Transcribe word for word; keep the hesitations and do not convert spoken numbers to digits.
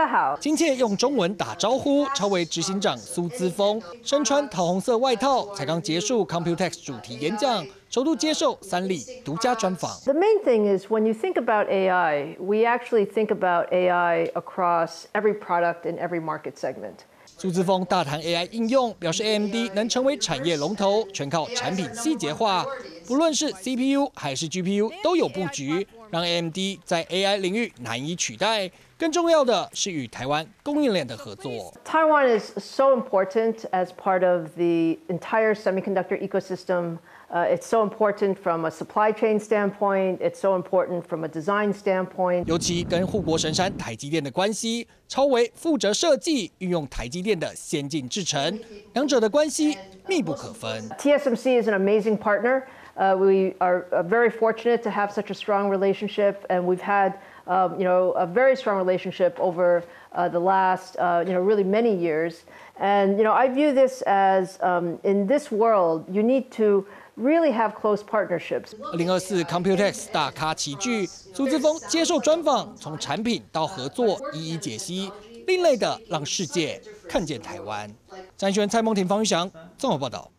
社好。今届用中文打招呼，超微执行长苏姿丰身穿桃红色外套，才刚结束 Computex 主题演讲，首度接受三立独家专访。The main thing is when you think about A I, we actually think about A I across every product and every market segment. 苏姿丰大谈 A I 应用，表示 A M D 能成为产业龙头，全靠产品细节化，不论是 C P U 还是 G P U 都有布局，让 A M D 在 A I 领域难以取代。更重要的是与台湾供应链的合作。Taiwan is so important as part of the entire semiconductor ecosystem. It's so important from a supply chain standpoint. It's so important from a design standpoint. 尤其跟护国神山台积电的关系，超微负责设计，运用台积电的先进制程，两者的关系密不可分。T S M C is an amazing partner. We are very fortunate to have such a strong relationship, and we've had. You know, a very strong relationship over the last, you know, really many years. And, you know, I view this as, in this world, you need to really have close partnerships. 二零二四 Computex 大咖齐聚，苏姿丰接受专访，从产品到合作一一解析，另类的让世界看见台湾。詹轩、蔡梦婷、方玉祥综合报道。